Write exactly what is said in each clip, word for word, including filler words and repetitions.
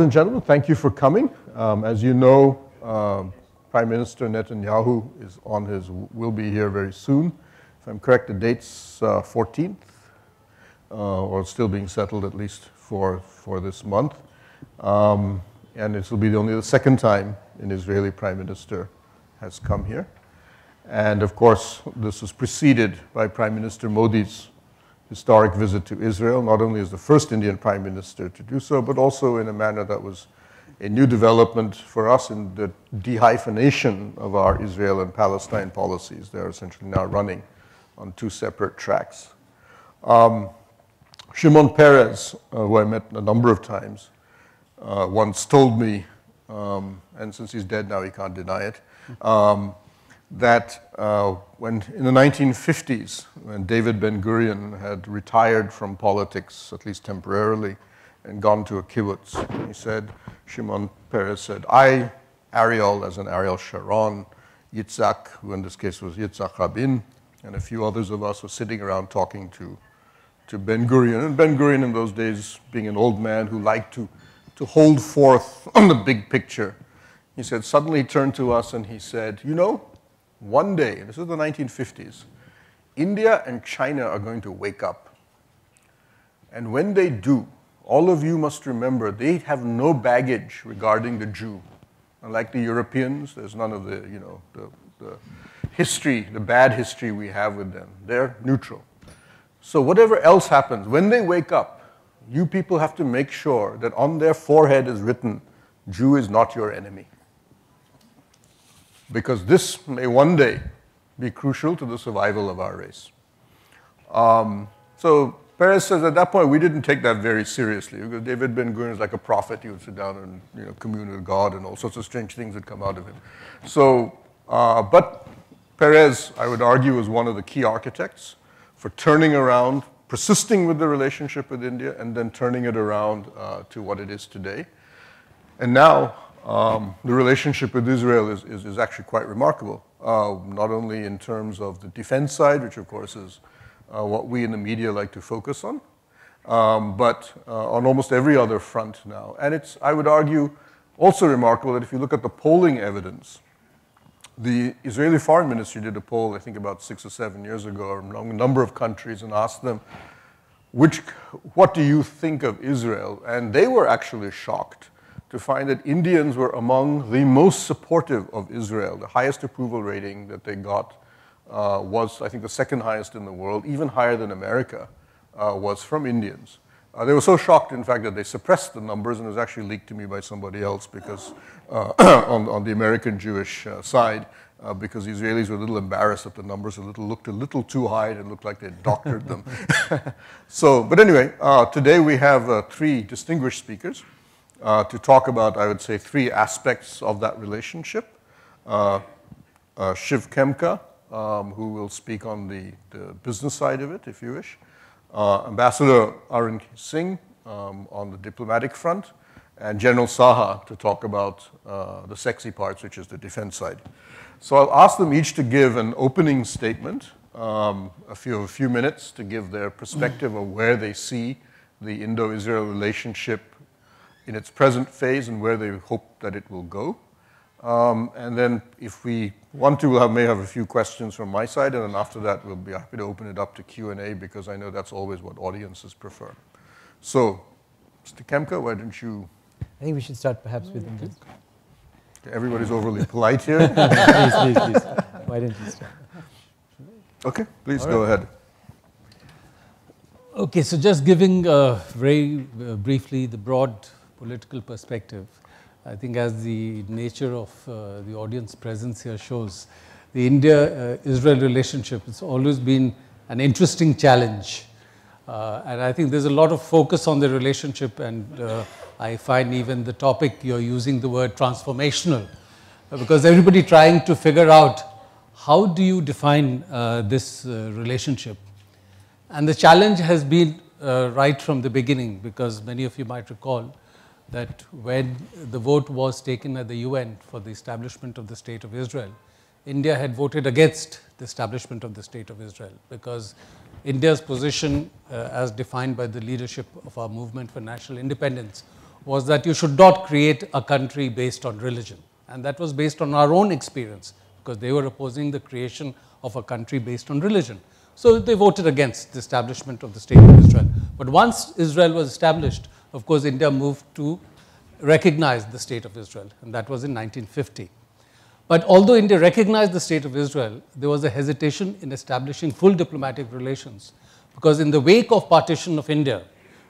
Ladies and gentlemen, thank you for coming. Um, as you know, uh, Prime Minister Netanyahu is on his, will be here very soon. If I'm correct, the date's uh, fourteenth, uh, or still being settled at least for, for this month. Um, and it will be only the second time an Israeli Prime Minister has come here. And of course, this was preceded by Prime Minister Modi's historic visit to Israel, not only as the first Indian Prime Minister to do so, but also in a manner that was a new development for us in the dehyphenation of our Israel and Palestine policies. They're essentially now running on two separate tracks. Um, Shimon Peres, uh, who I met a number of times, uh, once told me, um, and since he's dead now, he can't deny it, um, that uh, when in the nineteen fifties, when David Ben-Gurion had retired from politics, at least temporarily, and gone to a kibbutz, he said, Shimon Peres said, I, Ariel, as in Ariel Sharon, Yitzhak, who in this case was Yitzhak Rabin, and a few others of us were sitting around talking to, to Ben-Gurion. And Ben-Gurion in those days, being an old man who liked to, to hold forth on the big picture, he said, suddenly he turned to us and he said, you know, one day, this is the nineteen fifties, India and China are going to wake up. And when they do, all of you must remember they have no baggage regarding the Jew. Unlike the Europeans, there's none of the, you know, the, the history, the bad history we have with them. They're neutral. So whatever else happens, when they wake up, you people have to make sure that on their forehead is written, Jew is not your enemy. Because this may one day be crucial to the survival of our race. Um, so Peres says at that point, we didn't take that very seriously, because David Ben-Gurion is like a prophet. He would sit down and you know, commune with God, and all sorts of strange things would come out of him. So, uh, but Peres, I would argue, was one of the key architects for turning around, persisting with the relationship with India, and then turning it around uh, to what it is today. And now, Um, the relationship with Israel is, is, is actually quite remarkable, uh, not only in terms of the defense side, which of course is uh, what we in the media like to focus on, um, but uh, on almost every other front now. And it's, I would argue, also remarkable that if you look at the polling evidence, the Israeli Foreign Ministry did a poll, I think about six or seven years ago, among a number of countries, and asked them, which, what do you think of Israel? And they were actually shocked to find that Indians were among the most supportive of Israel. The highest approval rating that they got uh, was, I think, the second highest in the world, even higher than America, uh, was from Indians. Uh, they were so shocked, in fact, that they suppressed the numbers, and it was actually leaked to me by somebody else because uh, on, on the American Jewish uh, side, uh, because the Israelis were a little embarrassed that the numbers a little, looked a little too high, and it looked like they doctored them. So, but anyway, uh, today we have uh, three distinguished speakers. Uh, to talk about, I would say, three aspects of that relationship. Uh, uh, Shiv Khemka, um, who will speak on the, the business side of it, if you wish. Uh, Ambassador Arun K Singh um, on the diplomatic front, and General Saha to talk about uh, the sexy parts, which is the defense side. So I'll ask them each to give an opening statement, um, a few, a few minutes, to give their perspective of where they see the Indo-Israel relationship in its present phase and where they hope that it will go. Um, and then if we want to, we we'll may have a few questions from my side, and then after that we'll be happy to open it up to Q and A, because I know that's always what audiences prefer. So, Mister Khemka, why don't you? I think we should start perhaps with Indians. Okay, everybody's overly polite here. Please, please, please. Why don't you start? Okay, please All go right. ahead. Okay, so just giving uh, very uh, briefly the broad political perspective, I think as the nature of uh, the audience presence here shows, the India-Israel relationship has always been an interesting challenge. Uh, and I think there's a lot of focus on the relationship, and uh, I find even the topic you're using the word transformational, uh, because everybody trying to figure out how do you define uh, this uh, relationship. And the challenge has been uh, right from the beginning, because many of you might recall that when the vote was taken at the U N for the establishment of the State of Israel, India had voted against the establishment of the State of Israel, because India's position uh, as defined by the leadership of our movement for national independence was that you should not create a country based on religion. And that was based on our own experience, because they were opposing the creation of a country based on religion. So they voted against the establishment of the state of Israel. But once Israel was established, of course, India moved to recognize the state of Israel, and that was in nineteen fifty. But although India recognized the state of Israel, there was a hesitation in establishing full diplomatic relations, because in the wake of partition of India,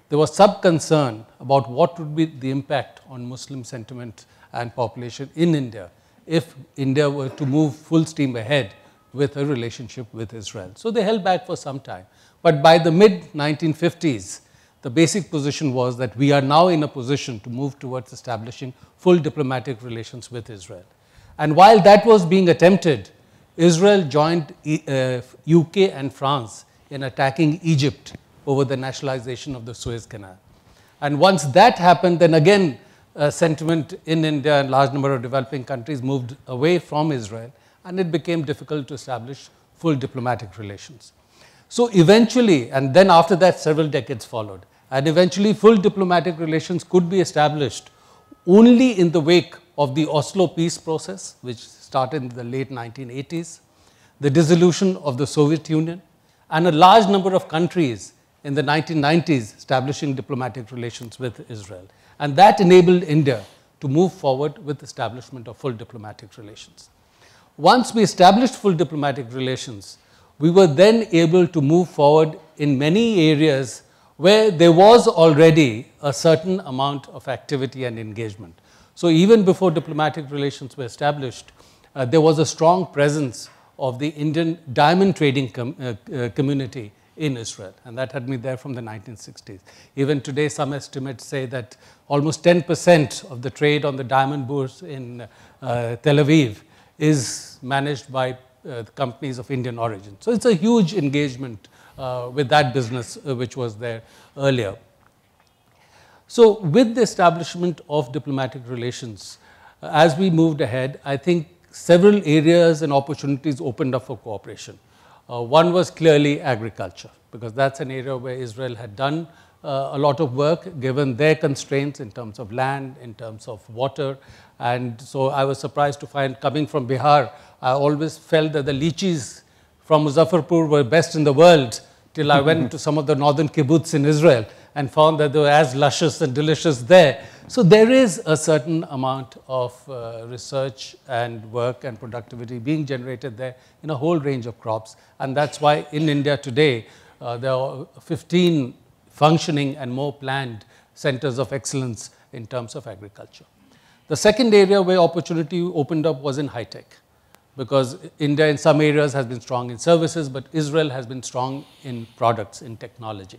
there was some concern about what would be the impact on Muslim sentiment and population in India if India were to move full steam ahead with a relationship with Israel. So they held back for some time. But by the mid nineteen fifties, the basic position was that we are now in a position to move towards establishing full diplomatic relations with Israel. And while that was being attempted, Israel joined uh, U K and France in attacking Egypt over the nationalization of the Suez Canal. And once that happened, then again, uh, sentiment in India and large number of developing countries moved away from Israel, and it became difficult to establish full diplomatic relations. So eventually, and then after that, several decades followed, and eventually full diplomatic relations could be established only in the wake of the Oslo peace process, which started in the late nineteen eighties, the dissolution of the Soviet Union, and a large number of countries in the nineteen nineties establishing diplomatic relations with Israel. And that enabled India to move forward with establishment of full diplomatic relations. Once we established full diplomatic relations, we were then able to move forward in many areas where there was already a certain amount of activity and engagement. So even before diplomatic relations were established, uh, there was a strong presence of the Indian diamond trading com uh, uh, community in Israel, and that had been there from the nineteen sixties. Even today, some estimates say that almost ten percent of the trade on the diamond bourse in uh, Tel Aviv is managed by uh, companies of Indian origin. So it's a huge engagement uh, with that business uh, which was there earlier. So with the establishment of diplomatic relations, uh, as we moved ahead, I think several areas and opportunities opened up for cooperation. Uh, one was clearly agriculture, because that's an area where Israel had done uh, a lot of work given their constraints in terms of land, in terms of water. And so I was surprised to find, coming from Bihar, I always felt that the lychees from Muzaffarpur were best in the world, till I went to some of the northern kibbutz in Israel and found that they were as luscious and delicious there. So there is a certain amount of uh, research and work and productivity being generated there in a whole range of crops. And that's why in India today, uh, there are fifteen functioning and more planned centers of excellence in terms of agriculture. The second area where opportunity opened up was in high tech, because India in some areas has been strong in services, but Israel has been strong in products, in technology.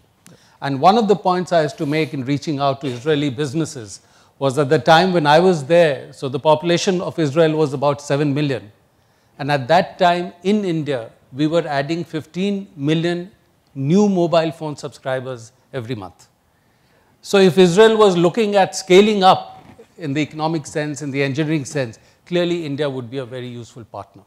And one of the points I used to make in reaching out to Israeli businesses was at the time when I was there, so the population of Israel was about seven million. And at that time in India, we were adding fifteen million new mobile phone subscribers every month. So if Israel was looking at scaling up in the economic sense, in the engineering sense, clearly India would be a very useful partner.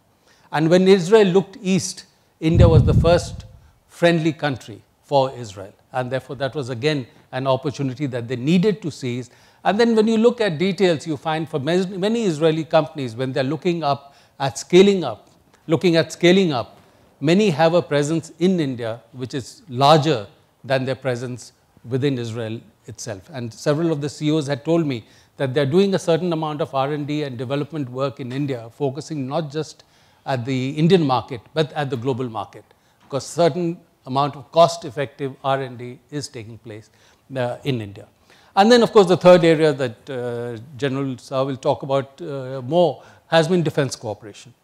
And when Israel looked east, India was the first friendly country for Israel. And therefore, that was again an opportunity that they needed to seize. And then when you look at details, you find for many Israeli companies, when they're looking up at scaling up, looking at scaling up, many have a presence in India which is larger than their presence within Israel itself. And several of the C E Os had told me that they're doing a certain amount of R and D and development work in India, focusing not just at the Indian market, but at the global market, because certain amount of cost-effective R and D is taking place uh, in India. And then, of course, the third area that uh, General Saha will talk about uh, more has been defense cooperation.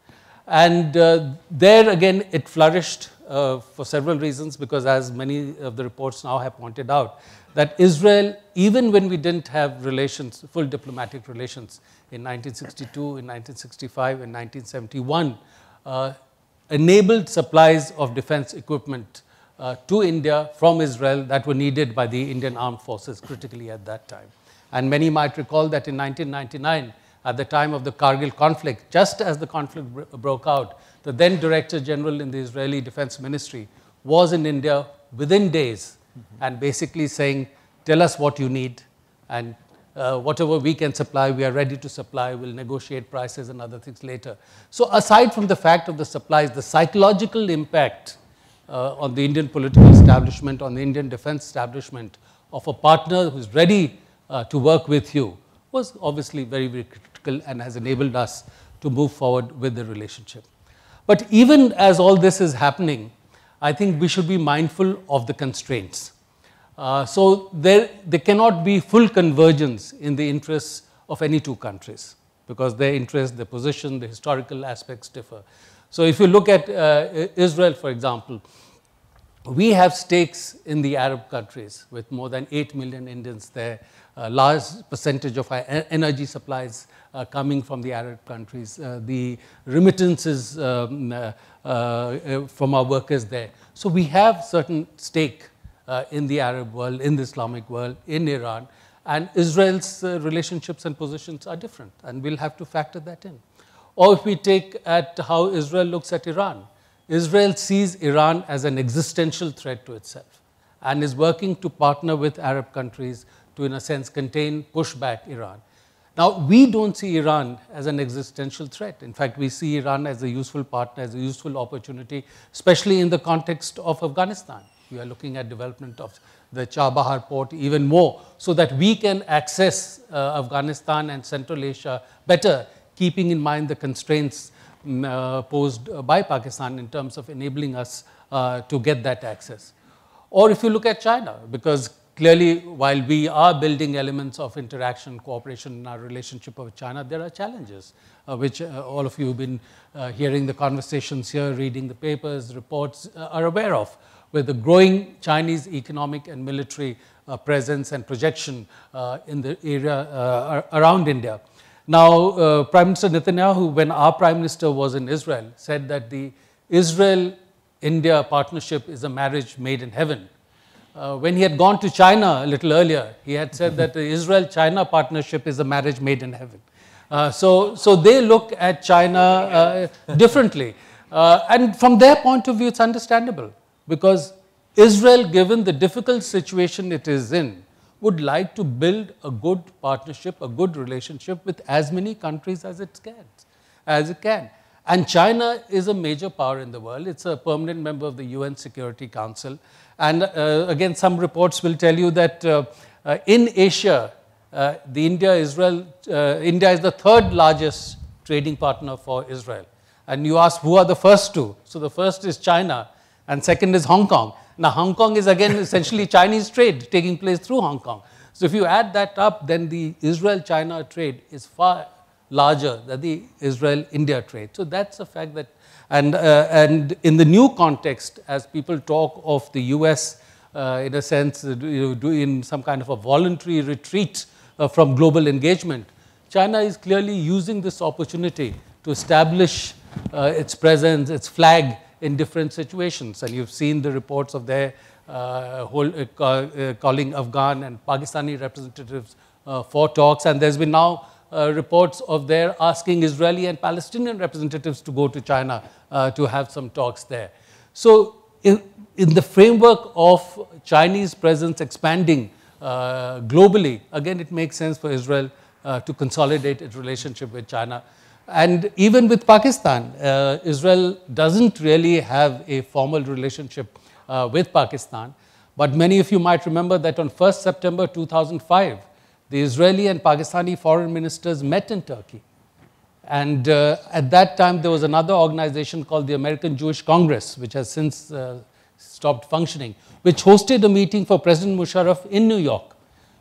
And uh, there, again, it flourished uh, for several reasons, because as many of the reports now have pointed out, that Israel, even when we didn't have relations, full diplomatic relations in nineteen sixty-two, in nineteen sixty-five, in nineteen seventy-one, uh, enabled supplies of defense equipment Uh, to India from Israel that were needed by the Indian armed forces critically at that time. And many might recall that in nineteen ninety-nine, at the time of the Kargil conflict, just as the conflict bro broke out, the then Director General in the Israeli Defense Ministry was in India within days, mm-hmm. and basically saying, tell us what you need and Uh, whatever we can supply, we are ready to supply. We'll negotiate prices and other things later. So aside from the fact of the supplies, the psychological impact uh, on the Indian political establishment, on the Indian defense establishment, of a partner who's ready uh, to work with you was obviously very, very critical and has enabled us to move forward with the relationship. But even as all this is happening, I think we should be mindful of the constraints. Uh, so there, there cannot be full convergence in the interests of any two countries because their interests, their position, the historical aspects differ. So if you look at uh, Israel, for example, we have stakes in the Arab countries with more than eight million Indians there. A large percentage of our energy supplies uh, coming from the Arab countries, uh, the remittances um, uh, uh, from our workers there. So we have certain stake uh, in the Arab world, in the Islamic world, in Iran, and Israel's uh, relationships and positions are different, and we'll have to factor that in. Or if we take at how Israel looks at Iran, Israel sees Iran as an existential threat to itself and is working to partner with Arab countries to, in a sense, contain, push back Iran. Now, we don't see Iran as an existential threat. In fact, we see Iran as a useful partner, as a useful opportunity, especially in the context of Afghanistan. We are looking at development of the Chabahar port even more so that we can access uh, Afghanistan and Central Asia better, keeping in mind the constraints Uh, posed by Pakistan in terms of enabling us uh, to get that access. Or if you look at China, because clearly while we are building elements of interaction, cooperation in our relationship with China, there are challenges uh, which uh, all of you have been uh, hearing the conversations here, reading the papers, reports uh, are aware of, where the growing Chinese economic and military uh, presence and projection uh, in the area uh, around India. Now, uh, Prime Minister Netanyahu, when our Prime Minister was in Israel, said that the Israel-India partnership is a marriage made in heaven. Uh, when he had gone to China a little earlier, he had said that the Israel-China partnership is a marriage made in heaven. Uh, so, so they look at China uh, differently. Uh, and from their point of view, it's understandable because Israel, given the difficult situation it is in, would like to build a good partnership, a good relationship with as many countries as it can, as it can. And China is a major power in the world. It's a permanent member of the U N Security Council. And uh, again, some reports will tell you that uh, uh, in Asia, uh, the India-Israel, uh, India is the third largest trading partner for Israel. And you ask, who are the first two? So the first is China, and second is Hong Kong. Now, Hong Kong is again essentially Chinese trade taking place through Hong Kong. So if you add that up, then the Israel-China trade is far larger than the Israel-India trade. So that's a fact that, and, uh, and in the new context, as people talk of the U S, uh, in a sense, uh, doing some kind of a voluntary retreat uh, from global engagement, China is clearly using this opportunity to establish uh, its presence, its flag, in different situations, and you've seen the reports of their uh, whole uh, uh, calling Afghan and Pakistani representatives uh, for talks, and there's been now uh, reports of their asking Israeli and Palestinian representatives to go to China uh, to have some talks there. So in, in the framework of Chinese presence expanding uh, globally, again, it makes sense for Israel uh, to consolidate its relationship with China. And even with Pakistan, uh, Israel doesn't really have a formal relationship uh, with Pakistan. But many of you might remember that on first September two thousand five, the Israeli and Pakistani foreign ministers met in Turkey. And uh, at that time, there was another organization called the American Jewish Congress, which has since uh, stopped functioning, which hosted a meeting for President Musharraf in New York.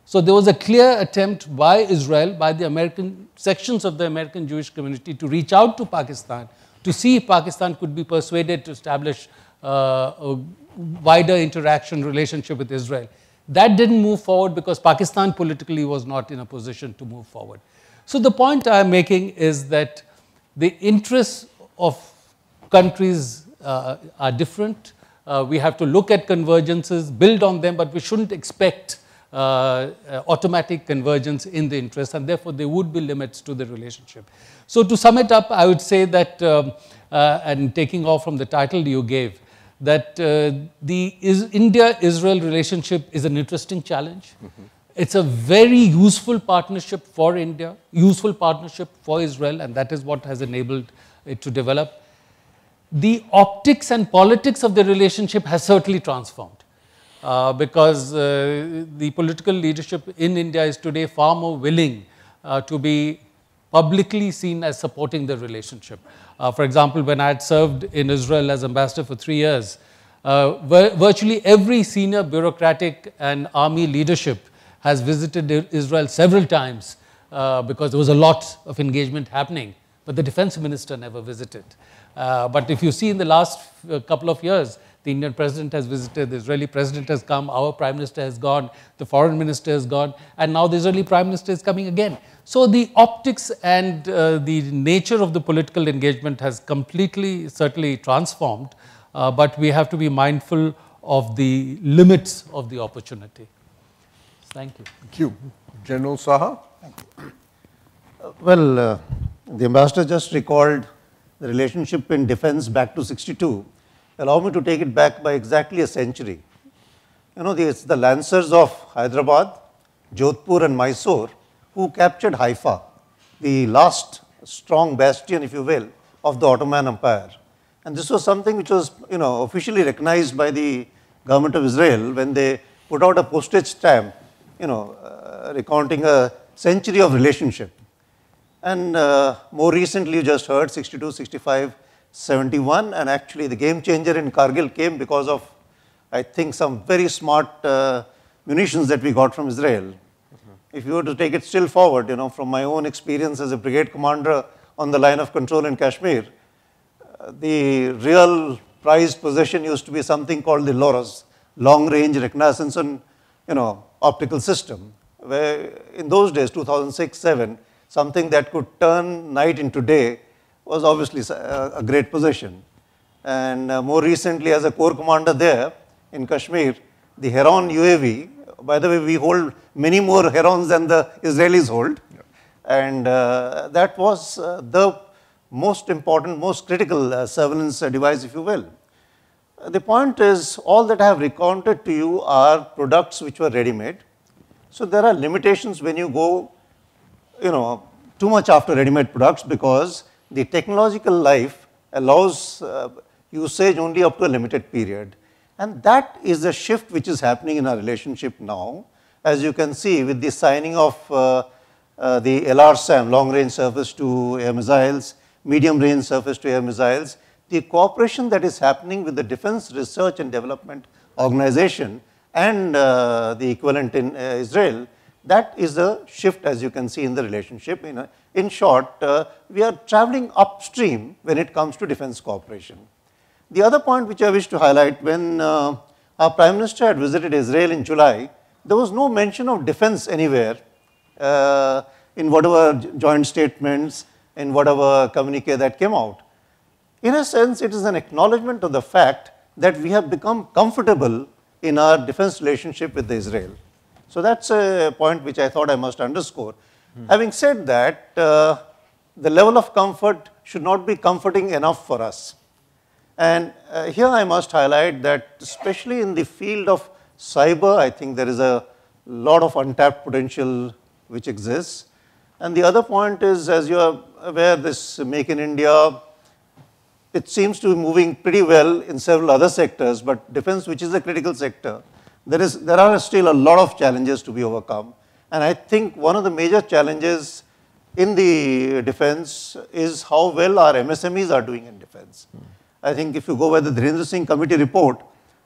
So there was a clear attempt by Israel, by the American sections of the American Jewish community to reach out to Pakistan to see if Pakistan could be persuaded to establish uh, a wider interaction relationship with Israel. That didn't move forward because Pakistan politically was not in a position to move forward. So the point I'm making is that the interests of countries uh, are different. Uh, we have to look at convergences, build on them, but we shouldn't expect Uh, uh, automatic convergence in the interest, and therefore there would be limits to the relationship. So to sum it up, I would say that, um, uh, and taking off from the title you gave, that uh, the India-Israel relationship is an interesting challenge. Mm-hmm. It's a very useful partnership for India, useful partnership for Israel, and that is what has enabled it to develop. The optics and politics of the relationship has certainly transformed uh, because uh, the political leadership in India is today far more willing uh, to be publicly seen as supporting the relationship. Uh, for example, when I had served in Israel as ambassador for three years, uh, vir- virtually every senior bureaucratic and army leadership has visited Israel several times uh, because there was a lot of engagement happening, but the defense minister never visited. Uh, but if you see in the last uh, couple of years, the Indian president has visited, the Israeli president has come, our prime minister has gone, the foreign minister has gone, and now the Israeli prime minister is coming again. So the optics and uh, the nature of the political engagement has completely, certainly transformed, uh, but we have to be mindful of the limits of the opportunity. Thank you. Thank you. General Saha. Thank you. Uh, well, uh, the ambassador just recalled the relationship in defense back to sixty-two. Allow me to take it back by exactly a century. You know, it's the Lancers of Hyderabad, Jodhpur and Mysore who captured Haifa, the last strong bastion, if you will, of the Ottoman Empire. And this was something which was, you know, officially recognized by the government of Israel when they put out a postage stamp, you know, uh, recounting a century of relationship. And uh, more recently, you just heard sixty-two, sixty-five, seventy-one, and actually the game changer in Kargil came because of, I think, some very smart uh, munitions that we got from Israel. Mm-hmm. If you were to take it still forward, you know, from my own experience as a brigade commander on the line of control in Kashmir, uh, the real prized possession used to be something called the Loras, long-range reconnaissance and, you know, optical system, where in those days, two thousand six, two thousand seven, something that could turn night into day was obviously a great possession. And uh, more recently, as a corps commander there in Kashmir, the Heron U A V, by the way, we hold many more Herons than the Israelis hold. Yeah. And uh, that was uh, the most important, most critical uh, surveillance uh, device, if you will. The point is, all that I have recounted to you are products which were ready-made. So there are limitations when you go, you know, too much after ready-made products, because the technological life allows uh, usage only up to a limited period. And that is the shift which is happening in our relationship now, as you can see with the signing of uh, uh, the L R SAM, long-range surface-to-air missiles, medium-range surface-to-air missiles. The cooperation that is happening with the Defense Research and Development Organization and uh, the equivalent in uh, Israel, that is the shift, as you can see, in the relationship. In, a, in short, uh, we are traveling upstream when it comes to defense cooperation. The other point which I wish to highlight, when uh, our Prime Minister had visited Israel in July, there was no mention of defense anywhere uh, in whatever joint statements, in whatever communique that came out. In a sense, it is an acknowledgement of the fact that we have become comfortable in our defense relationship with Israel. So that's a point which I thought I must underscore. Hmm. Having said that, uh, the level of comfort should not be comforting enough for us. And uh, here I must highlight that, especially in the field of cyber, I think there is a lot of untapped potential which exists. And the other point is, as you are aware, this Make in India, it seems to be moving pretty well in several other sectors, but defense, which is a critical sector, there is, there are still a lot of challenges to be overcome. And I think one of the major challenges in the defense is how well our M S M Es are doing in defense. Mm. I think if you go by the Dhirendra Singh committee report,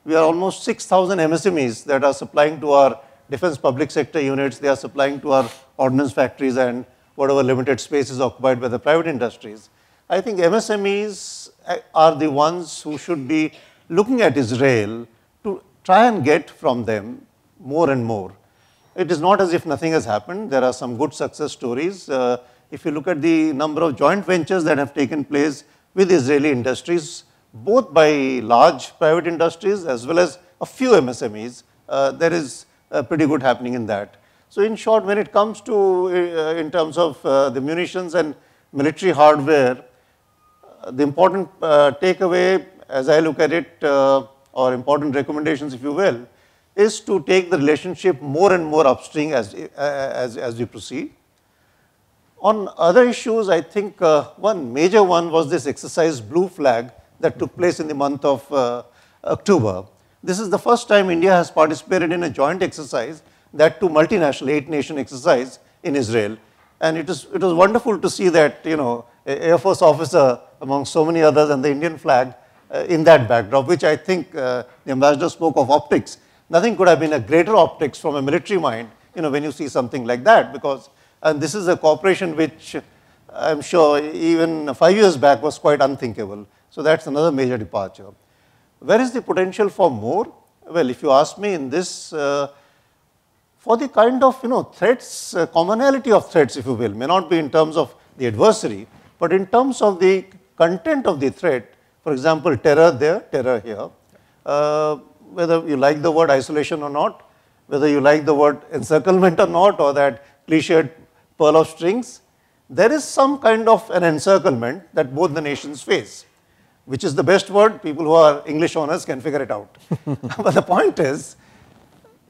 we are almost six thousand M S M Es that are supplying to our defense public sector units. They are supplying to our ordnance factories and whatever limited space is occupied by the private industries. I think M S M Es are the ones who should be looking at Israel to try and get from them more and more. It is not as if nothing has happened. There are some good success stories. Uh, if you look at the number of joint ventures that have taken place with Israeli industries, both by large private industries as well as a few M S M Es, uh, there is uh, pretty good happening in that. So in short, when it comes to, uh, in terms of uh, the munitions and military hardware, the important uh, takeaway, as I look at it, uh, or important recommendations, if you will, is to take the relationship more and more upstream as, as, as we proceed. On other issues, I think uh, one major one was this exercise Blue Flag that took place in the month of uh, October. This is the first time India has participated in a joint exercise, that too multinational eight-nation exercise in Israel. And it is, it was wonderful to see that, you know, Air Force officer among so many others and the Indian flag uh, in that backdrop, which I think uh, the ambassador spoke of optics. Nothing could have been a greater optics from a military mind, you know, when you see something like that, because, and this is a cooperation which I'm sure even five years back was quite unthinkable. So that's another major departure. Where is the potential for more? Well, if you ask me in this, uh, for the kind of, you know, threats, uh, commonality of threats, if you will, may not be in terms of the adversary, but in terms of the content of the threat, for example, terror there, terror here, uh, whether you like the word isolation or not, whether you like the word encirclement or not, or that cliched pearl of strings, there is some kind of an encirclement that both the nations face. Which is the best word, people who are English honors can figure it out. But the point is,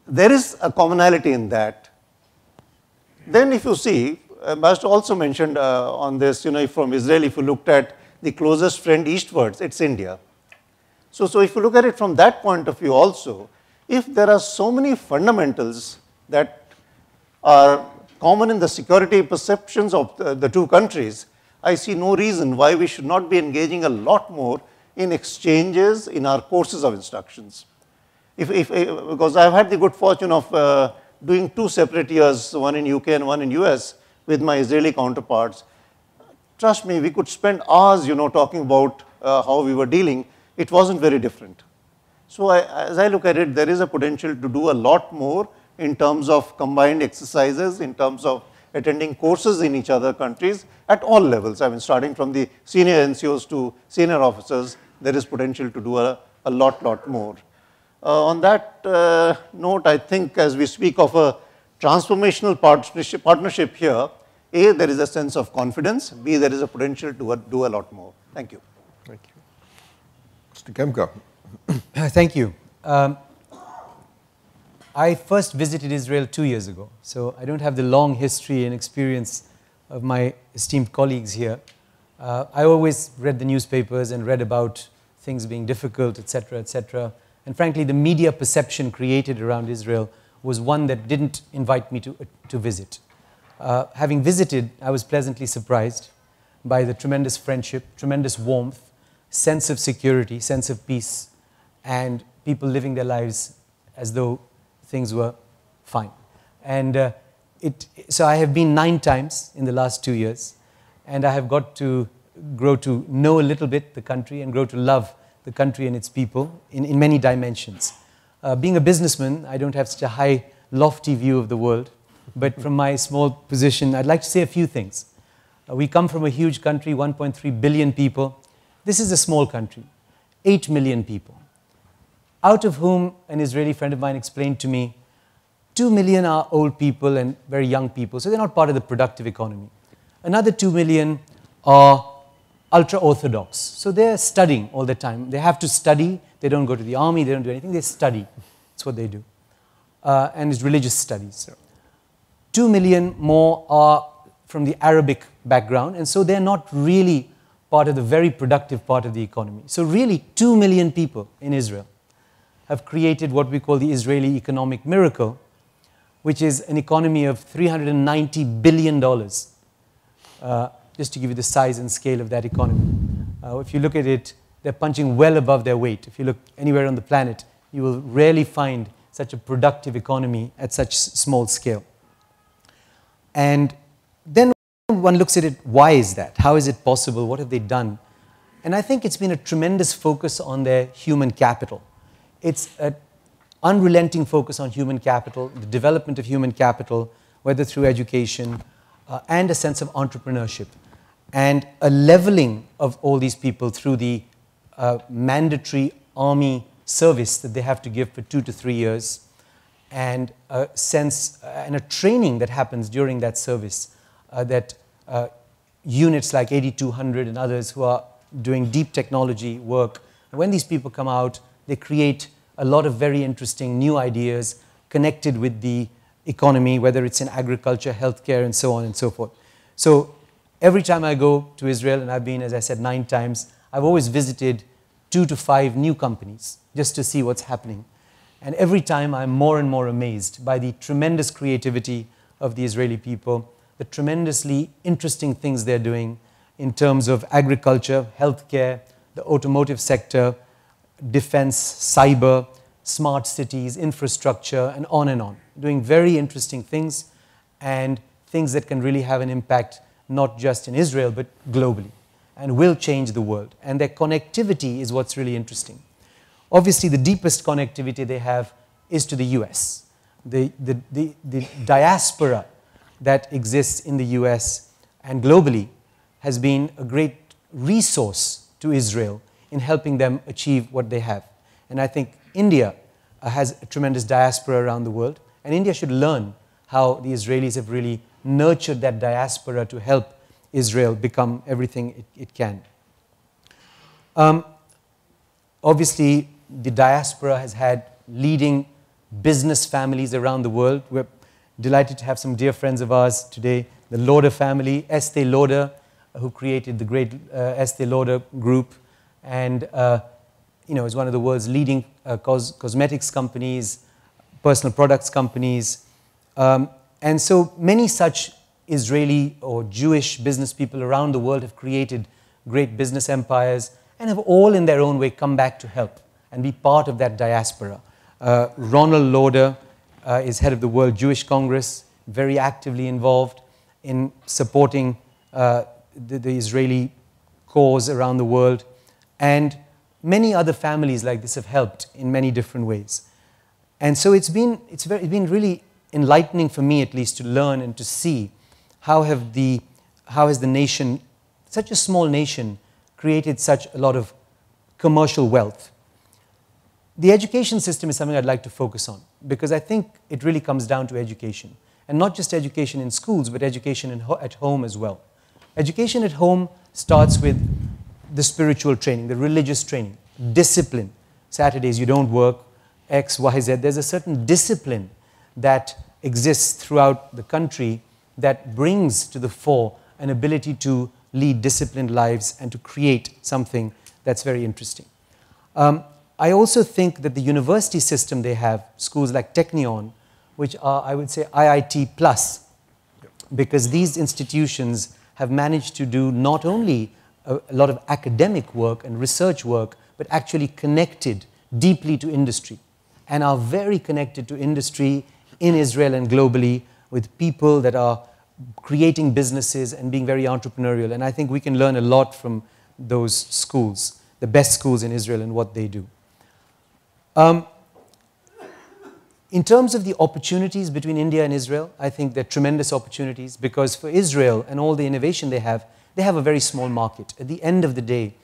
there is a commonality in that. Then if you see, Ambassador also mentioned uh, on this, you know, if from Israel, if you looked at the closest friend eastwards, it's India. So, so if you look at it from that point of view also, if there are so many fundamentals that are common in the security perceptions of the, the two countries, I see no reason why we should not be engaging a lot more in exchanges in our courses of instructions. If, if, because I've had the good fortune of uh, doing two separate years, one in U K and one in U S with my Israeli counterparts. Trust me, we could spend hours, you know, talking about uh, how we were dealing. It wasn't very different. So I, as I look at it, there is a potential to do a lot more in terms of combined exercises, in terms of attending courses in each other countries at all levels. I mean, starting from the senior N C Os to senior officers, there is potential to do a, a lot, lot more. Uh, on that uh, note, I think as we speak of a transformational partnership, partnership here, A, there is a sense of confidence, B, there is a potential to uh, do a lot more. Thank you. Thank you. Mister Khemka. Thank you. Um, I first visited Israel two years ago, so I don't have the long history and experience of my esteemed colleagues here. Uh, I always read the newspapers and read about things being difficult, et cetera, et cetera. And frankly, the media perception created around Israel was one that didn't invite me to, uh, to visit. Uh, having visited, I was pleasantly surprised by the tremendous friendship, tremendous warmth, sense of security, sense of peace, and people living their lives as though things were fine. And uh, it, so I have been nine times in the last two years, and I have got to grow to know a little bit the country and grow to love the country and its people in, in many dimensions. Uh, being a businessman, I don't have such a high, lofty view of the world, but from my small position, I'd like to say a few things. Uh, we come from a huge country, one point three billion people. This is a small country, eight million people. Out of whom an Israeli friend of mine explained to me, two million are old people and very young people, so they're not part of the productive economy. Another two million are ultra-Orthodox, so they're studying all the time. They have to study, they don't go to the army, they don't do anything, they study. That's what they do. Uh, and it's religious studies. Two million more are from the Arabic background, and so they're not really part of the very productive part of the economy. So really, two million people in Israel have created what we call the Israeli economic miracle, which is an economy of three hundred ninety billion dollars, uh, just to give you the size and scale of that economy. Uh, if you look at it, they're punching well above their weight. If you look anywhere on the planet, you will rarely find such a productive economy at such small scale. And then one looks at it, why is that? How is it possible? What have they done? And I think it's been a tremendous focus on their human capital. It's an unrelenting focus on human capital, the development of human capital, whether through education, uh, and a sense of entrepreneurship, and a leveling of all these people through the uh, mandatory army service that they have to give for two to three years, and a sense uh, and a training that happens during that service uh, that uh, units like eighty-two hundred and others who are doing deep technology work, when these people come out, they create a lot of very interesting new ideas connected with the economy, whether it's in agriculture, healthcare, and so on and so forth. So every time I go to Israel, and I've been, as I said, nine times, I've always visited two to five new companies just to see what's happening. And every time I'm more and more amazed by the tremendous creativity of the Israeli people, the tremendously interesting things they're doing in terms of agriculture, healthcare, the automotive sector, defense, cyber, smart cities, infrastructure, and on and on. Doing very interesting things and things that can really have an impact not just in Israel but globally and will change the world. And their connectivity is what's really interesting. Obviously, the deepest connectivity they have is to the U S. The, the, the, the diaspora that exists in the U S and globally has been a great resource to Israel in helping them achieve what they have. And I think India has a tremendous diaspora around the world, and India should learn how the Israelis have really nurtured that diaspora to help Israel become everything it, it can. Um, Obviously, the diaspora has had leading business families around the world. We're delighted to have some dear friends of ours today, the Lauder family, Estee Lauder, who created the great uh, Estee Lauder group, and uh, you know, is one of the world's leading uh, cos cosmetics companies, personal products companies. Um, and so many such Israeli or Jewish business people around the world have created great business empires, and have all in their own way come back to help and be part of that diaspora. Uh, Ronald Lauder uh, is head of the World Jewish Congress, very actively involved in supporting uh, the, the Israeli cause around the world. And many other families like this have helped in many different ways. And so it's been, it's, very, it's been really enlightening for me, at least, to learn and to see how, have the, how has the nation, such a small nation, created such a lot of commercial wealth. The education system is something I'd like to focus on, because I think it really comes down to education. And not just education in schools, but education in ho- at home as well. Education at home starts with the spiritual training, the religious training, discipline. Saturdays you don't work, X, Y, Z. There's a certain discipline that exists throughout the country that brings to the fore an ability to lead disciplined lives and to create something that's very interesting. Um, I also think that the university system they have, schools like Technion, which are, I would say, I I T plus, because these institutions have managed to do not only a, a lot of academic work and research work, but actually connected deeply to industry, and are very connected to industry in Israel and globally with people that are creating businesses and being very entrepreneurial. And I think we can learn a lot from those schools, the best schools in Israel, and what they do. Um, in terms of the opportunities between India and Israel, I think they're tremendous opportunities, because for Israel and all the innovation they have, they have a very small market. At the end of the day,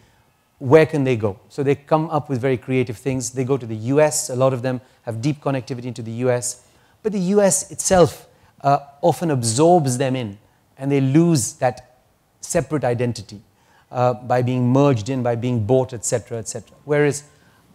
where can they go? So they come up with very creative things. They go to the U S. A lot of them have deep connectivity into the U S. But the U S itself Uh, often absorbs them in, and they lose that separate identity uh, by being merged in, by being bought, et cetera, et cetera. Whereas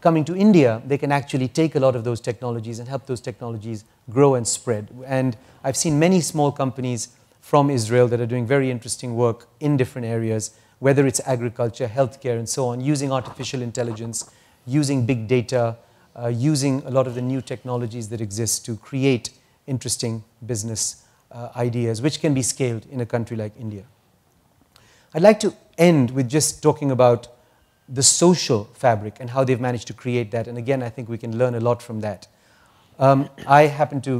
coming to India, they can actually take a lot of those technologies and help those technologies grow and spread. And I've seen many small companies from Israel that are doing very interesting work in different areas, whether it's agriculture, healthcare, and so on, using artificial intelligence, using big data, uh, using a lot of the new technologies that exist to create interesting business uh, ideas, which can be scaled in a country like India. I'd like to end with just talking about the social fabric and how they've managed to create that. And again, I think we can learn a lot from that. Um, I happened to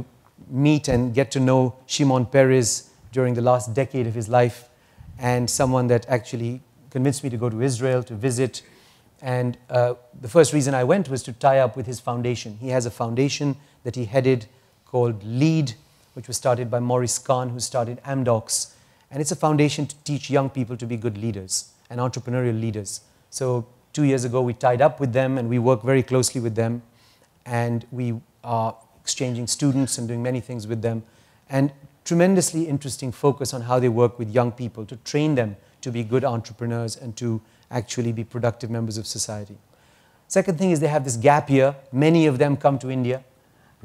meet and get to know Shimon Peres during the last decade of his life, and someone that actually convinced me to go to Israel to visit. And uh, the first reason I went was to tie up with his foundation. He has a foundation that he headed called LEAD, which was started by Maurice Kahn, who started Amdocs. And it's a foundation to teach young people to be good leaders and entrepreneurial leaders. So two years ago, we tied up with them, and we work very closely with them. And we are exchanging students and doing many things with them. And tremendously interesting focus on how they work with young people to train them to be good entrepreneurs and to actually be productive members of society. Second thing is they have this gap year. Many of them come to India.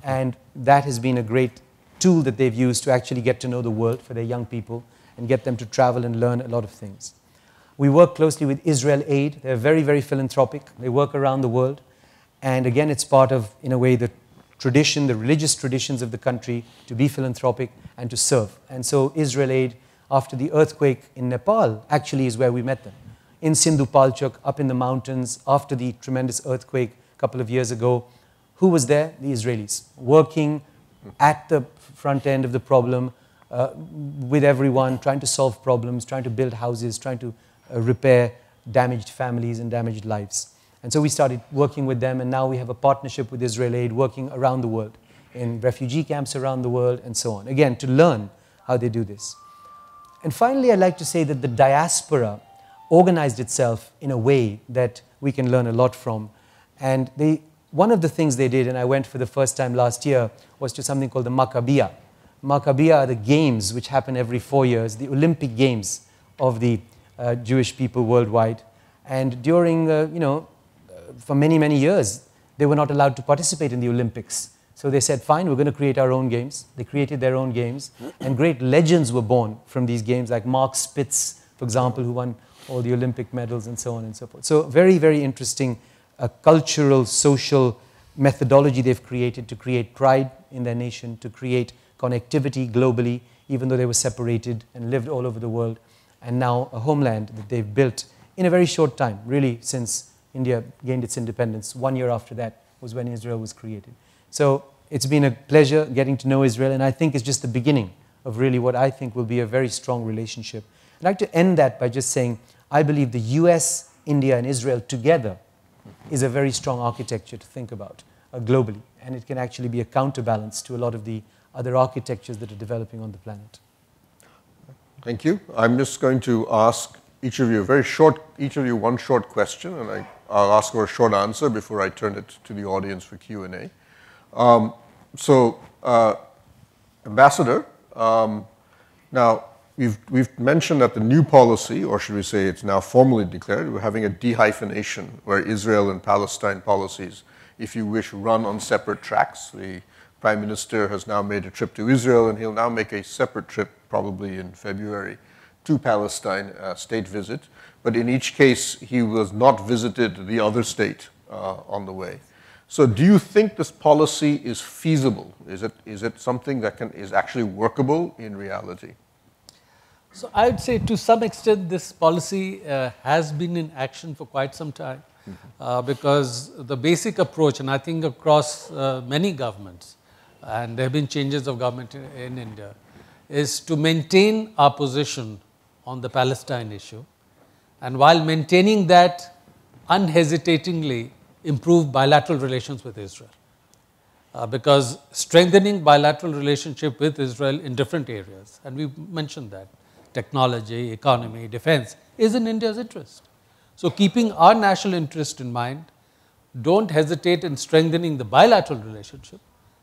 And that has been a great tool that they've used to actually get to know the world for their young people and get them to travel and learn a lot of things. We work closely with Israel Aid. They're very, very philanthropic. They work around the world. And again, it's part of, in a way, the tradition, the religious traditions of the country to be philanthropic and to serve. And so Israel Aid, after the earthquake in Nepal, actually is where we met them. In Sindhupalchok, up in the mountains, after the tremendous earthquake a couple of years ago, who was there? The Israelis, working at the front end of the problem uh, with everyone, trying to solve problems, trying to build houses, trying to uh, repair damaged families and damaged lives. And so we started working with them, and now we have a partnership with Israel Aid working around the world, in refugee camps around the world, and so on. Again, to learn how they do this. And finally, I'd like to say that the diaspora organized itself in a way that we can learn a lot from. And they One of the things they did, and I went for the first time last year, was to something called the Maccabiah. Maccabiah are the games which happen every four years, the Olympic Games of the uh, Jewish people worldwide. And during, uh, you know, for many, many years, they were not allowed to participate in the Olympics. So they said, fine, we're going to create our own games. They created their own games. And great legends were born from these games, like Mark Spitz, for example, who won all the Olympic medals and so on and so forth. So very, very interesting a cultural, social methodology they've created to create pride in their nation, to create connectivity globally, even though they were separated and lived all over the world, and now a homeland that they've built in a very short time, really, since India gained its independence. One year after that was when Israel was created. So it's been a pleasure getting to know Israel, and I think it's just the beginning of really what I think will be a very strong relationship. I'd like to end that by just saying, I believe the U S, India, and Israel together is a very strong architecture to think about uh, globally. And it can actually be a counterbalance to a lot of the other architectures that are developing on the planet. Thank you. I'm just going to ask each of you a very short, each of you one short question, and I, I'll ask for a short answer before I turn it to the audience for Q and A. Um, so, uh, Ambassador, um, now, We've, we've mentioned that the new policy, or should we say it's now formally declared, we're having a dehyphenation where Israel and Palestine policies, if you wish, run on separate tracks. The Prime Minister has now made a trip to Israel, and he'll now make a separate trip, probably in February, to Palestine, a state visit. But in each case, he was not visited the other state uh, on the way. So do you think this policy is feasible? Is it, is it something that can, is actually workable in reality? So I would say to some extent this policy uh, has been in action for quite some time uh, because the basic approach, and I think across uh, many governments, and there have been changes of government in, in India, is to maintain our position on the Palestine issue, and while maintaining that, unhesitatingly improve bilateral relations with Israel. Uh, because strengthening bilateral relationship with Israel in different areas, and we mentioned that, technology, economy, defense, is in India's interest. So keeping our national interest in mind, don't hesitate in strengthening the bilateral relationship.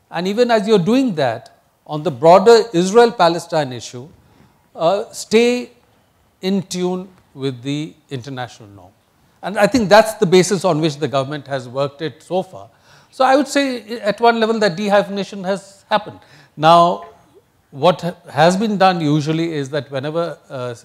And even as you're doing that, on the broader Israel-Palestine issue, uh, stay in tune with the international norm. And I think that's the basis on which the government has worked it so far. So I would say at one level that dehyphenation has happened. Now, what has been done usually is that whenever uh,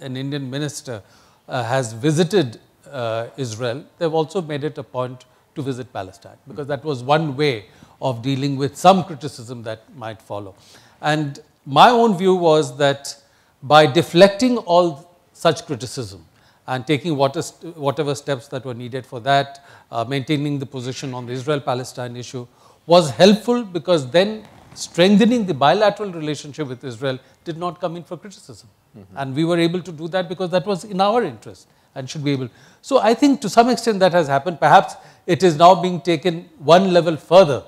an Indian minister uh, has visited uh, Israel, they've also made it a point to visit Palestine, because that was one way of dealing with some criticism that might follow. And my own view was that by deflecting all such criticism and taking whatever steps that were needed for that, uh, maintaining the position on the Israel-Palestine issue was helpful, because then strengthening the bilateral relationship with Israel did not come in for criticism. Mm-hmm. And we were able to do that because that was in our interest and should be able. So I think to some extent that has happened. Perhaps it is now being taken one level further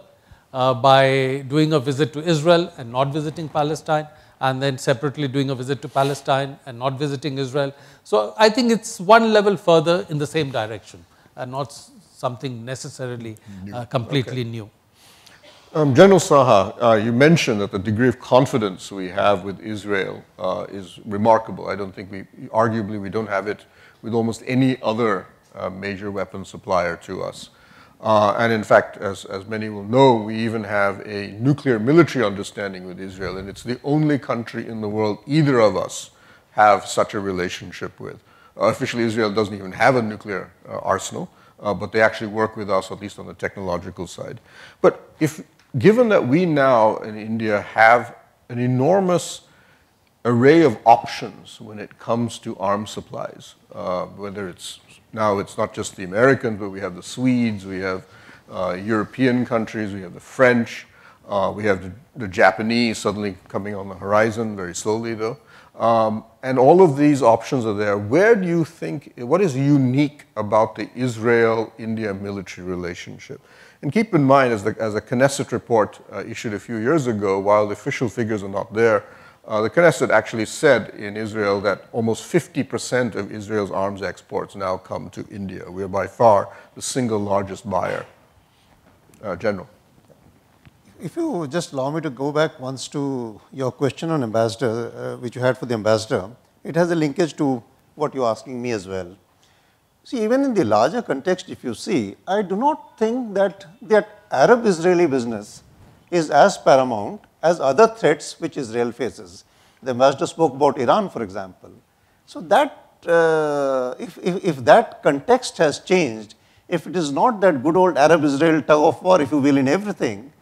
uh, by doing a visit to Israel and not visiting Palestine, and then separately doing a visit to Palestine and not visiting Israel. So I think it's one level further in the same direction and not something necessarily uh, completely okay. new. Um, General Saha, uh, you mentioned that the degree of confidence we have with Israel uh, is remarkable. I don't think we, arguably we don't have it with almost any other a major weapons supplier to us. Uh, and in fact, as, as many will know, we even have a nuclear military understanding with Israel, and it's the only country in the world either of us have such a relationship with. Uh, officially, Israel doesn't even have a nuclear uh, arsenal, uh, but they actually work with us, at least on the technological side. But if, given that we now in India have an enormous array of options when it comes to arms supplies, uh, whether it's now it's not just the Americans, but we have the Swedes, we have uh, European countries, we have the French, uh, we have the, the Japanese suddenly coming on the horizon, very slowly though. Um, and all of these options are there. Where do you think, what is unique about the Israel-India military relationship? And keep in mind, as, the, as a Knesset report uh, issued a few years ago, while the official figures are not there, Uh, the Knesset actually said in Israel that almost fifty percent of Israel's arms exports now come to India. We are by far the single largest buyer. Uh, General. If you just allow me to go back once to your question on ambassador, uh, which you had for the ambassador, it has a linkage to what you're asking me as well. See, even in the larger context, if you see, I do not think that that Arab-Israeli business is as paramount as other threats which Israel faces. The ambassador spoke about Iran, for example. So that, uh, if, if, if that context has changed, if it is not that good old Arab-Israel tug of war, if you will, in everything,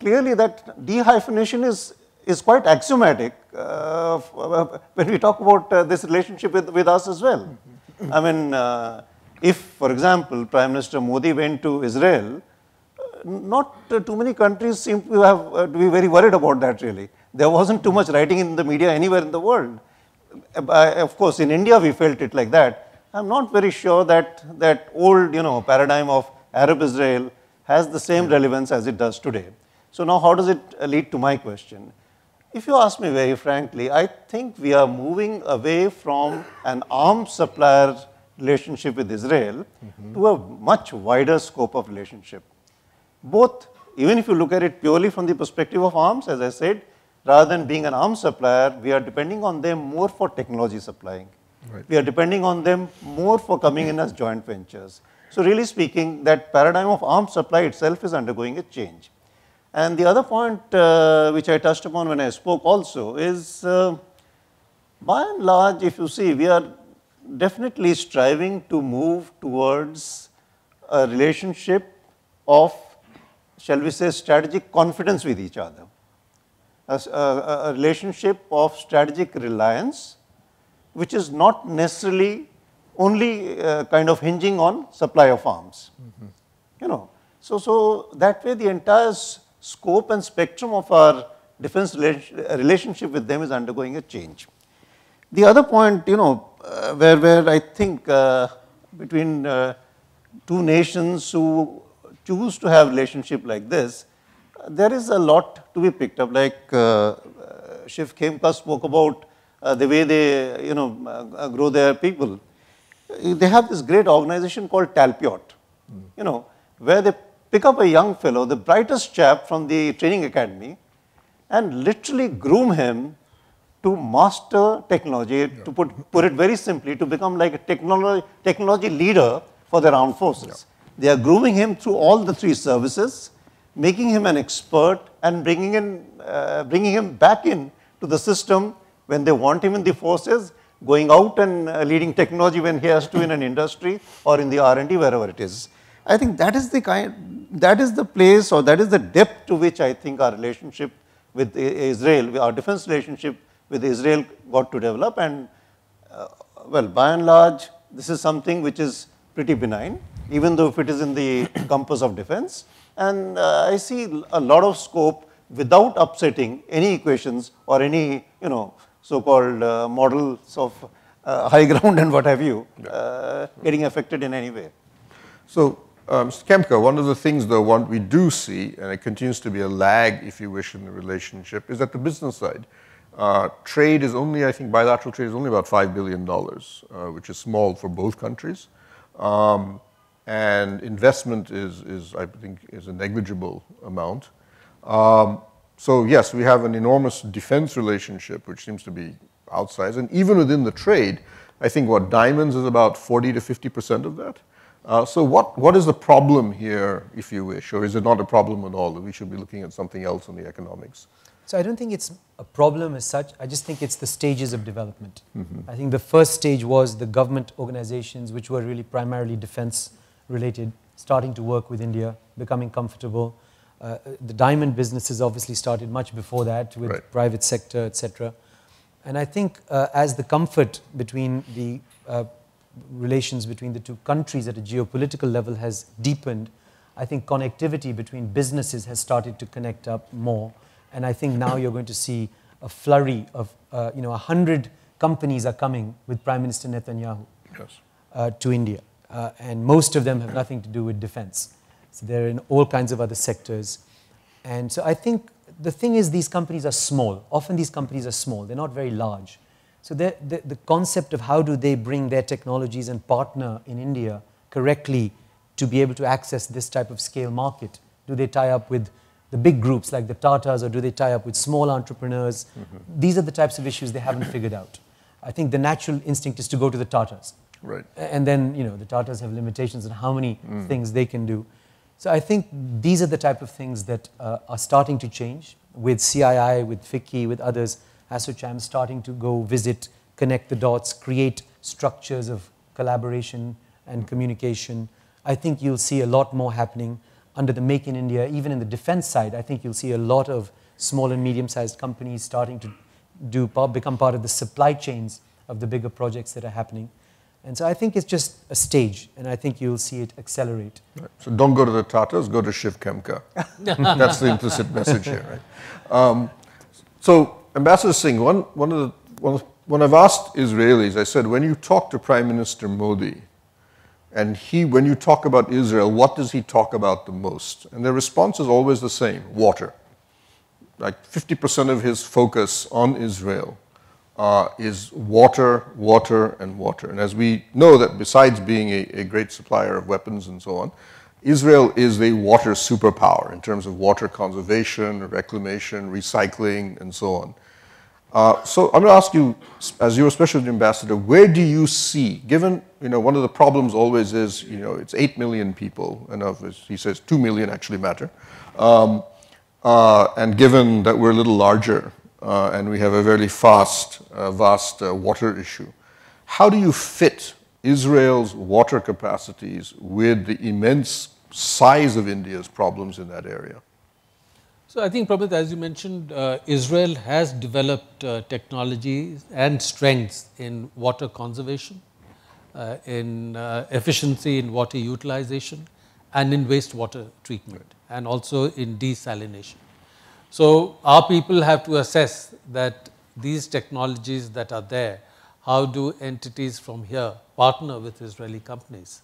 clearly that dehyphenation is, is quite axiomatic uh, when we talk about uh, this relationship with, with us as well. I mean, uh, if, for example, Prime Minister Modi went to Israel, not uh, too many countries seem to, have, uh, to be very worried about that really. There wasn't too much writing in the media anywhere in the world. Uh, of course, in India we felt it like that. I'm not very sure that that old, you know, paradigm of Arab-Israel has the same relevance as it does today. So now how does it uh, lead to my question? If you ask me very frankly, I think we are moving away from an arms supplier relationship with Israel mm-hmm. to a much wider scope of relationship. Both, even if you look at it purely from the perspective of arms, as I said, rather than being an arms supplier, we are depending on them more for technology supplying. Right. We are depending on them more for coming in as joint ventures. So really speaking, that paradigm of arms supply itself is undergoing a change. And the other point uh, which I touched upon when I spoke also is, uh, by and large, if you see, we are definitely striving to move towards a relationship of, shall we say, strategic confidence with each other, a, a, a relationship of strategic reliance, which is not necessarily only uh, kind of hinging on supply of arms, mm-hmm. you know. So, so that way the entire scope and spectrum of our defense relationship with them is undergoing a change. The other point, you know, uh, where, where I think uh, between uh, two nations who choose to have relationship like this, there is a lot to be picked up. Like uh, Shiv Khemka spoke about uh, the way they, you know, uh, grow their people. They have this great organization called Talpiot, mm. you know, where they pick up a young fellow, the brightest chap from the training academy, and literally groom him to master technology, yeah. to put, put it very simply, to become like a technology, technology leader for their armed forces. Yeah. They are grooming him through all the three services, making him an expert and bringing, in, uh, bringing him back in to the system when they want him in the forces, going out and uh, leading technology when he has to in an industry or in the R and D, wherever it is. I think that is the kind, that is the place or that is the depth to which I think our relationship with Israel, our defense relationship with Israel got to develop. And uh, well, by and large, this is something which is pretty benign, even though if it is in the compass of defense. And uh, I see a lot of scope without upsetting any equations or any, you know, so-called uh, models of uh, high ground and what have you uh, getting affected in any way. So, um, Mister Khemka, one of the things though one we do see, and it continues to be a lag, if you wish, in the relationship, is that the business side. Uh, trade is only, I think, bilateral trade is only about five billion dollars, uh, which is small for both countries. Um, and investment is, is, I think, is a negligible amount. Um, so yes, we have an enormous defense relationship, which seems to be outsized. And even within the trade, I think what diamonds is about forty to fifty percent of that. Uh, so what, what is the problem here, if you wish, or is it not a problem at all, that we should be looking at something else in the economics? So I don't think it's a problem as such. I just think it's the stages of development. Mm-hmm. I think the first stage was the government organizations, which were really primarily defense related, starting to work with India, becoming comfortable. Uh, the diamond businesses obviously started much before that with right. private sector, et cetera. And I think uh, as the comfort between the uh, relations between the two countries at a geopolitical level has deepened, I think connectivity between businesses has started to connect up more. And I think now you're going to see a flurry of, uh, you know, a hundred companies are coming with Prime Minister Netanyahu yes. uh, to India. Uh, and most of them have nothing to do with defense. So they're in all kinds of other sectors. And so I think the thing is these companies are small. Often these companies are small. They're not very large. So the, the concept of how do they bring their technologies and partner in India correctly to be able to access this type of scale market? Do they tie up with the big groups like the Tatas, or do they tie up with small entrepreneurs? Mm-hmm. These are the types of issues they haven't figured out. I think the natural instinct is to go to the Tatas. Right. And then, you know, the Tatas have limitations on how many mm. things they can do. So I think these are the type of things that uh, are starting to change with C I I, with FICCI, with others. ASSOCHAM starting to go visit, connect the dots, create structures of collaboration and communication. I think you'll see a lot more happening under the Make in India, even in the defense side. I think you'll see a lot of small and medium-sized companies starting to do become part of the supply chains of the bigger projects that are happening. And so I think it's just a stage, and I think you'll see it accelerate. Right. So don't go to the Tatas, go to Shiv Khemka. That's the implicit message here, right? Um, so. Ambassador Singh, one, one of the, one, when I've asked Israelis, I said, when you talk to Prime Minister Modi, and he, when you talk about Israel, what does he talk about the most? And their response is always the same, water. Like fifty percent of his focus on Israel uh, is water, water, and water. And as we know that besides being a, a great supplier of weapons and so on, Israel is a water superpower in terms of water conservation, reclamation, recycling, and so on. Uh, so I'm going to ask you, as your special ambassador, where do you see, given, you know, one of the problems always is, you know, it's eight million people, and of which he says two million actually matter, um, uh, and given that we're a little larger uh, and we have a very fast, uh, vast uh, water issue, how do you fit Israel's water capacities with the immense size of India's problems in that area? So I think, Prabhat, as you mentioned, uh, Israel has developed uh, technologies and strengths in water conservation, uh, in uh, efficiency in water utilization, and in wastewater treatment, right. and also in desalination. So our people have to assess that these technologies that are there, how do entities from here partner with Israeli companies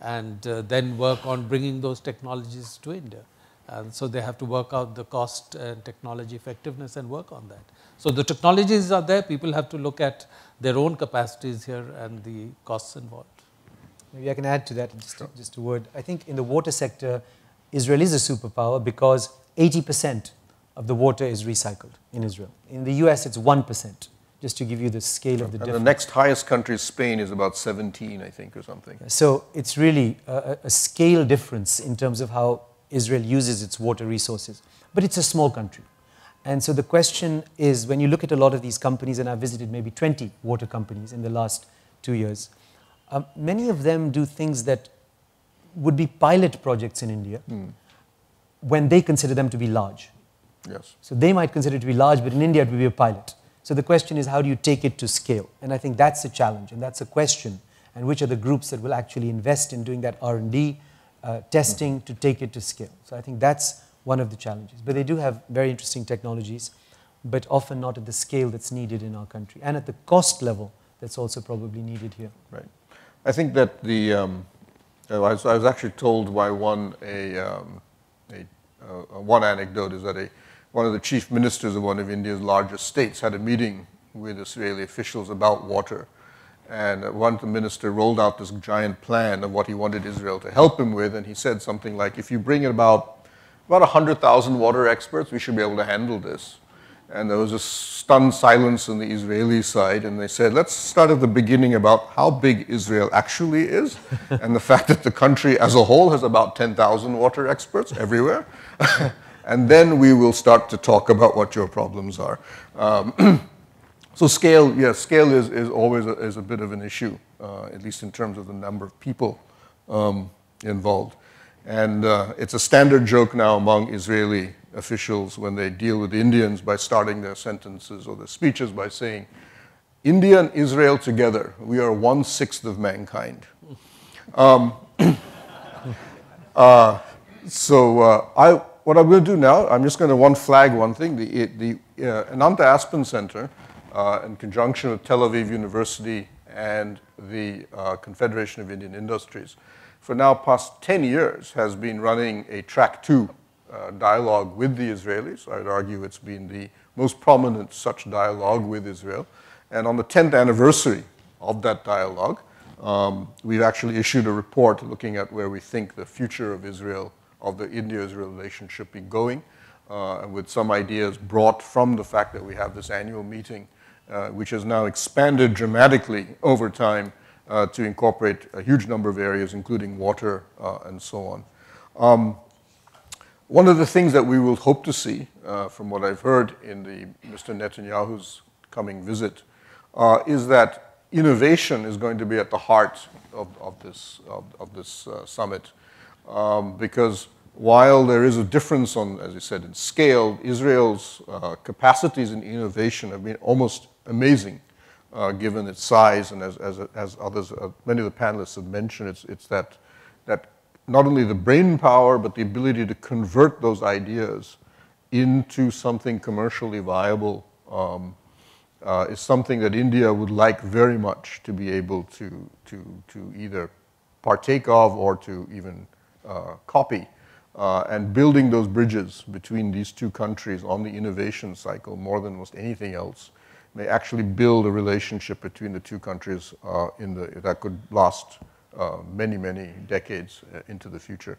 and uh, then work on bringing those technologies to India? And so they have to work out the cost and technology effectiveness and work on that. So the technologies are there, people have to look at their own capacities here and the costs involved. Maybe I can add to that just, sure. just a word. I think in the water sector, Israel is a superpower because eighty percent of the water is recycled in Israel. In the U S, it's one percent. Just to give you the scale of the and difference. The next highest country, Spain, is about seventeen, I think, or something. So it's really a, a scale difference in terms of how Israel uses its water resources. But it's a small country. And so the question is, when you look at a lot of these companies, and I've visited maybe twenty water companies in the last two years, um, many of them do things that would be pilot projects in India mm. when they consider them to be large. Yes. So they might consider it to be large, but in India it would be a pilot. So the question is, how do you take it to scale? And I think that's a challenge, and that's a question. And which are the groups that will actually invest in doing that R and D uh, testing to take it to scale? So I think that's one of the challenges. But they do have very interesting technologies, but often not at the scale that's needed in our country, and at the cost level that's also probably needed here. Right. I think that the, um, I was, I was actually told by one, a, um, a, uh, one anecdote is that a, one of the chief ministers of one of India's largest states had a meeting with Israeli officials about water. And one minister rolled out this giant plan of what he wanted Israel to help him with. And he said something like, if you bring in about, about one hundred thousand water experts, we should be able to handle this. and there was a stunned silence on the Israeli side, and they said, let's start at the beginning about how big Israel actually is, and the fact that the country as a whole has about ten thousand water experts everywhere, and then we will start to talk about what your problems are. Um, so scale, yes, yeah, scale is, is always a, is a bit of an issue, uh, at least in terms of the number of people um, involved. And uh, it's a standard joke now among Israeli officials when they deal with Indians by starting their sentences or their speeches by saying, India and Israel together, we are one-sixth of mankind. Um, uh, so uh, I, what I'm going to do now, I'm just going to one flag one thing. The, the uh, Ananta Aspen Center, uh, in conjunction with Tel Aviv University and the uh, Confederation of Indian Industries, for now past ten years has been running a track two uh, dialogue with the Israelis. I'd argue it's been the most prominent such dialogue with Israel. And on the tenth anniversary of that dialogue, um, we've actually issued a report looking at where we think the future of Israel, of the India-Israel relationship be going, uh, with some ideas brought from the fact that we have this annual meeting, uh, which has now expanded dramatically over time Uh, to incorporate a huge number of areas, including water uh, and so on. Um, one of the things that we will hope to see, uh, from what I've heard in the Mister Netanyahu's coming visit, uh, is that innovation is going to be at the heart of, of this, of, of this uh, summit. Um, because while there is a difference on, as you said, in scale, Israel's uh, capacities in innovation have been almost amazing. Uh, given its size, and as, as, as others, uh, many of the panelists have mentioned, it's, it's that, that not only the brain power, but the ability to convert those ideas into something commercially viable um, uh, is something that India would like very much to be able to, to, to either partake of or to even uh, copy. Uh, and building those bridges between these two countries on the innovation cycle more than almost anything else may actually build a relationship between the two countries uh, in the, that could last uh, many, many decades into the future.